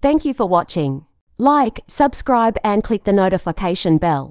Thank you for watching. Like, subscribe and click the notification bell.